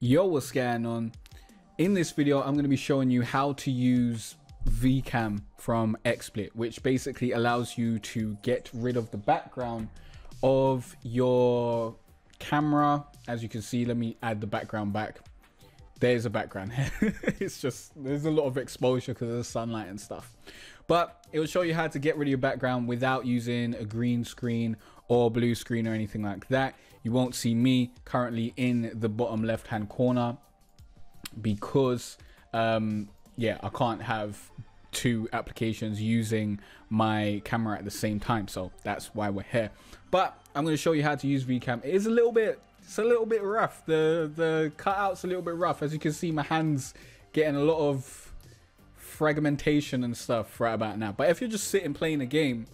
Yo, what's going on? In this video, I'm going to be showing you how to use VCam from XSplit, which basically allows you to get rid of the background of your camera. As you can see, let me add the background back. There's a background. It's just, there's a lot of exposure because of the sunlight and stuff. But it will show you how to get rid of your background without using a green screen or blue screen or anything like that. You won't see me currently in the bottom left hand corner because yeah, I can't have two applications using my camera at the same time, so that's why we're here. But I'm going to show you how to use VCam. It is a little bit rough. The cutout's a little bit rough. As you can see, my hand's getting a lot of fragmentation and stuff right about now. But if you're just sitting playing a game,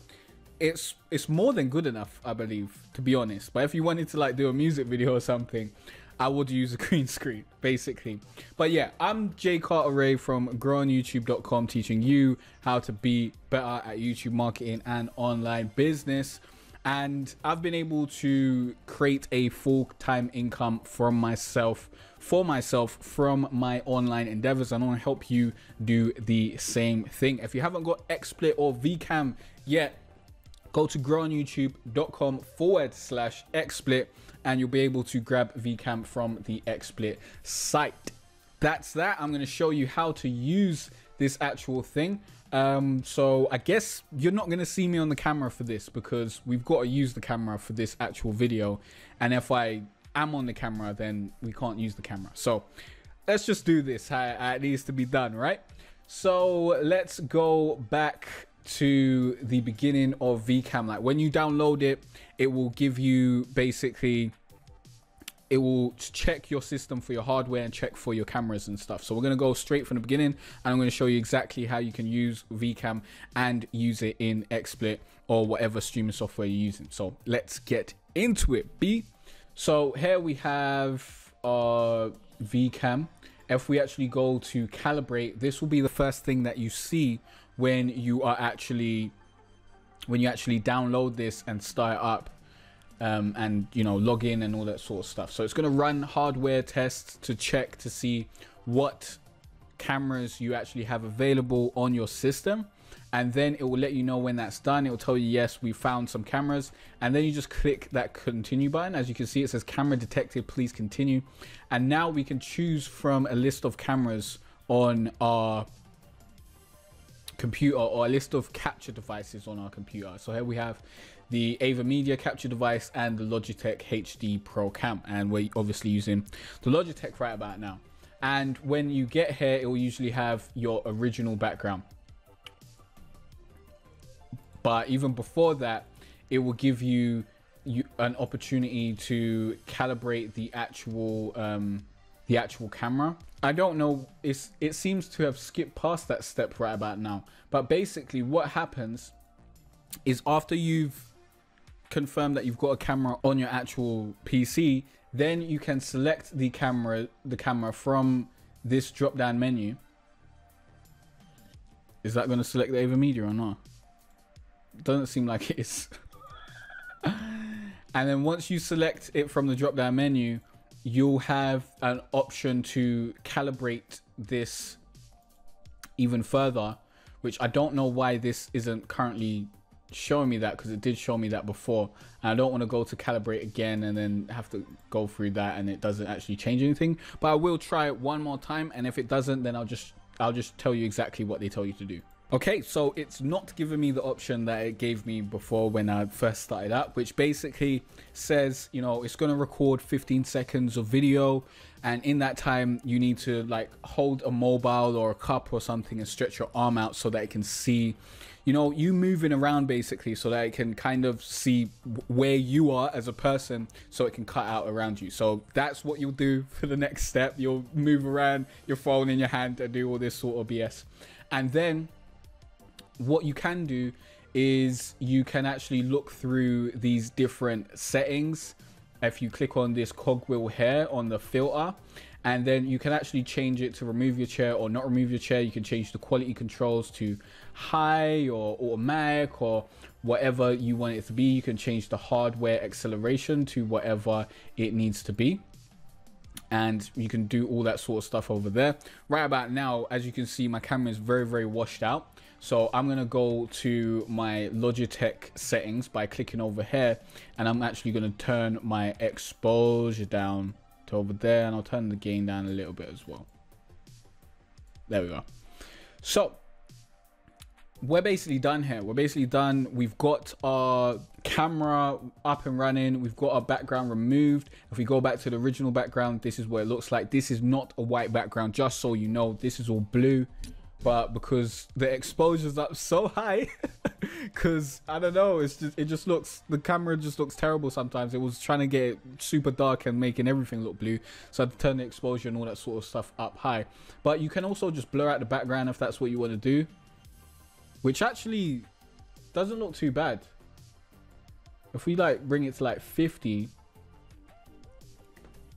it's more than good enough, I believe, to be honest. But if you wanted to like do a music video or something, I would use a green screen basically. But yeah, I'm Jay Carter Ray from GrowOnYouTube.com, teaching you how to be better at YouTube marketing and online business. And I've been able to create a full-time income for myself from my online endeavors, and I want to help you do the same thing. If you haven't got XSplit or VCam yet, go to growonyoutube.com/XSplit and you'll be able to grab VCam from the XSplit site. That's that. I'm going to show you how to use this actual thing. So I guess you're not going to see me on the camera for this because we've got to use the camera for this actual video. And if I am on the camera, then we can't use the camera. So let's just do this how it needs to be done, right? So let's go back to the beginning of VCam. Like when you download it, it will give you basically, it will check your system for your hardware and check for your cameras and stuff. So we're going to go straight from the beginning and I'm going to show you exactly how you can use VCam and use it in XSplit or whatever streaming software you're using. So let's get into it, B. So here we have our VCam. If we actually go to calibrate, this will be the first thing that you see when you are actually, download this and start it up. And you know, log in and all that sort of stuff. So it's going to run hardware tests to check to see what cameras you actually have available on your system, and then it will let you know when that's done. It will tell you, yes, we found some cameras, and then you just click that continue button. As you can see, it says camera detected, please continue. And now we can choose from a list of cameras on our computer or a list of capture devices on our computer. So here we have the AverMedia capture device and the Logitech HD Pro Cam, and we're obviously using the Logitech right about now. And when you get here, it will usually have your original background, but even before that, it will give you an opportunity to calibrate the actual camera. I don't know, it seems to have skipped past that step right about now. But basically what happens is after you've confirmed that you've got a camera on your actual PC, then you can select the camera from this drop down menu. Is that going to select the AverMedia or not? Doesn't seem like it is. And then once you select it from the drop down menu, you'll have an option to calibrate this even further, which I don't know why this isn't currently showing me that, because it did show me that before, and I don't want to go to calibrate again and then have to go through that and it doesn't actually change anything. But I will try it one more time, and if it doesn't, then I'll just tell you exactly what they tell you to do. Okay, so it's not giving me the option that it gave me before when I first started up, which basically says, you know, it's going to record 15 seconds of video, and in that time you need to like hold a mobile or a cup or something and stretch your arm out so that it can see, you know, you moving around basically, so that it can kind of see where you are as a person, so it can cut out around you. So that's what you'll do for the next step. You'll move around your phone in your hand and do all this sort of BS. And then what you can do is you can actually look through these different settings. If you click on this cogwheel here on the filter, and then you can actually change it to remove your chair or not remove your chair. You can change the quality controls to high or automatic or whatever you want it to be. You can change the hardware acceleration to whatever it needs to be. and you can do all that sort of stuff over there. Right about now, as you can see, my camera is very, very washed out. So I'm gonna go to my Logitech settings by clicking over here, and I'm actually gonna turn my exposure down to over there, and I'll turn the gain down a little bit as well. There we go. So we're basically done here. We're basically done. We've got our camera up and running. We've got our background removed. If we go back to the original background, this is what it looks like. This is not a white background, just so you know. This is all blue. But because the exposure's up so high, because I don't know, it's just, it just looks, the camera just looks terrible sometimes. It was trying to get it super dark and making everything look blue, so I had to turn the exposure and all that sort of stuff up high. But you can also just blur out the background if that's what you want to do, which actually doesn't look too bad. If we like bring it to like 50,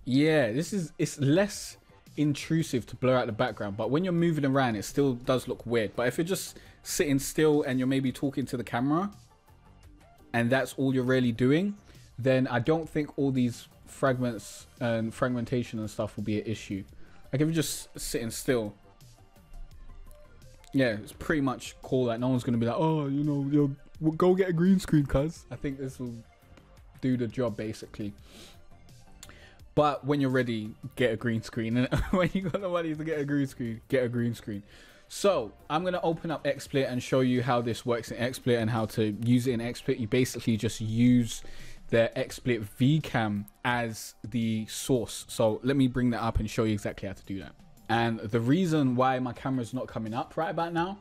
yeah, this is, it's less intrusive to blur out the background, but when you're moving around, it still does look weird. But if you're just sitting still and you're maybe talking to the camera and that's all you're really doing, then I don't think all these fragments and fragmentation and stuff will be an issue. Like if you're just sitting still, yeah, it's pretty much cool. That no one's gonna be like, oh, you know, you'll go get a green screen, cuz I think this will do the job basically. But when you're ready, get a green screen. And when you got the money to get a green screen, get a green screen. So I'm going to open up XSplit and show you how this works in XSplit and how to use it in XSplit. You basically just use the XSplit VCam as the source. So let me bring that up and show you exactly how to do that. And the reason why my camera's not coming up right about now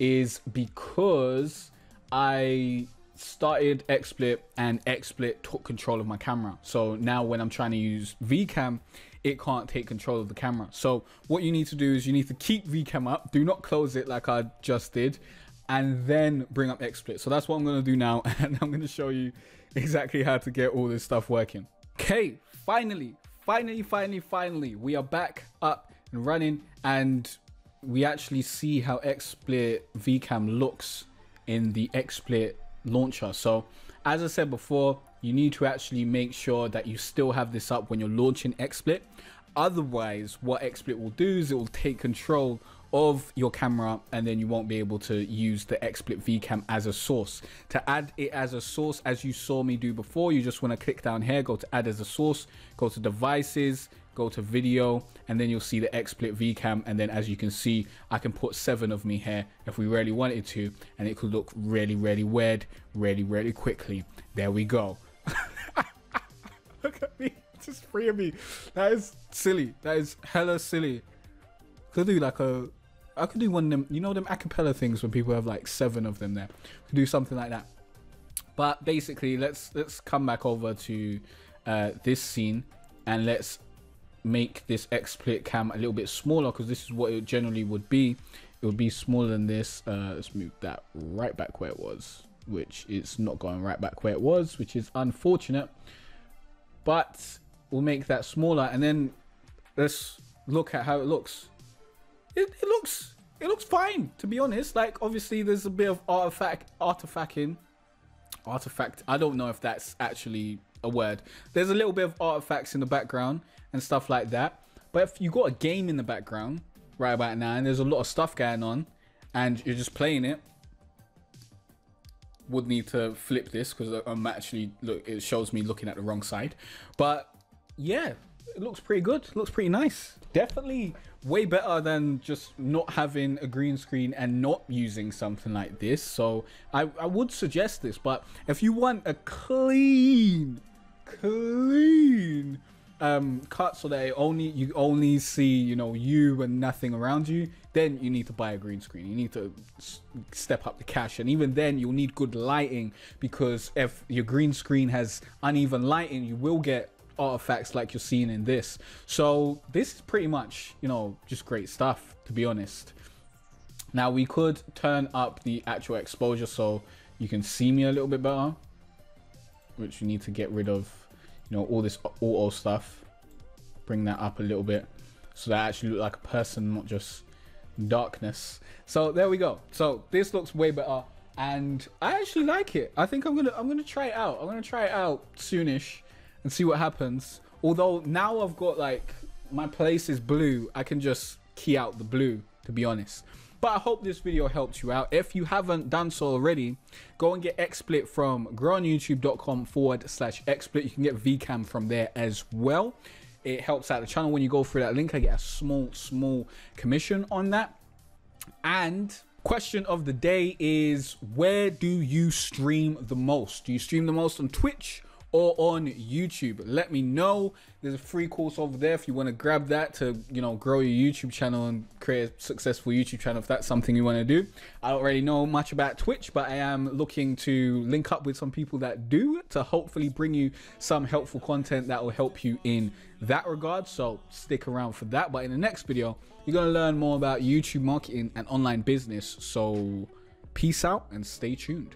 is because I started XSplit and XSplit took control of my camera. So now when I'm trying to use VCam, it can't take control of the camera. So what you need to do is you need to keep VCam up, do not close it like I just did, and then bring up XSplit. So that's what I'm going to do now, and I'm going to show you exactly how to get all this stuff working. Okay, finally, we are back up and running, and we actually see how XSplit VCam looks in the XSplit launcher. So as I said before, you need to actually make sure that you still have this up when you're launching XSplit. Otherwise, what XSplit will do is it will take control of your camera, and then you won't be able to use the XSplit VCam as a source. To add it as a source, as you saw me do before, you just want to click down here, go to add as a source, go to devices, go to video, and then you'll see the XSplit VCam. And then as you can see, I can put 7 of me here if we really wanted to, and it could look really, really weird really, really quickly. There we go. Look at me, just 3 of me. That is silly. That is hella silly. Could do like a, I could do one of them, you know, them acapella things when people have like 7 of them there. Could do something like that. But basically, let's come back over to this scene, and let's make this XSplit cam a little bit smaller, because this is what it generally would be. It would be smaller than this. Let's move that right back where it was, which it's not going right back where it was, which is unfortunate, but we'll make that smaller. And then let's look at how it looks. It looks fine, to be honest. Like obviously there's a bit of artifact, I don't know if that's actually a word. There's a little bit of artifacts in the background and stuff like that. But if you got a game in the background right about now and there's a lot of stuff going on and you're just playing it, would need to flip this, because I'm actually, look, it shows me looking at the wrong side. But yeah, it looks pretty good. It looks pretty nice. Definitely way better than just not having a green screen and not using something like this. So I would suggest this, but if you want a clean cut so that you only see, you know, you and nothing around you, then you need to buy a green screen. You need to step up the cash, and even then you'll need good lighting, because if your green screen has uneven lighting, you will get artifacts like you're seeing in this. So this is pretty much, you know, just great stuff, to be honest. Now we could turn up the actual exposure so you can see me a little bit better, which you need to get rid of, you know, all this auto stuff. Bring that up a little bit so that I actually look like a person, not just darkness. So there we go. So this looks way better, and I actually like it. I think I'm gonna try it out. I'm gonna try it out soonish and see what happens. Although now I've got like my place is blue, I can just key out the blue, to be honest. But I hope this video helps you out. If you haven't done so already, go and get XSplit from GrowOnYouTube.com/XSplit. You can get VCam from there as well. It helps out the channel. When you go through that link, I get a small commission on that. And question of the day is, where do you stream the most? Do you stream the most on Twitch or on YouTube? Let me know. There's a free course over there if you want to grab that to, you know, grow your YouTube channel and create a successful YouTube channel, if that's something you want to do. I don't really know much about Twitch, but I am looking to link up with some people that do to hopefully bring you some helpful content that will help you in that regard. So stick around for that. But in the next video, you're going to learn more about YouTube marketing and online business. So peace out and stay tuned.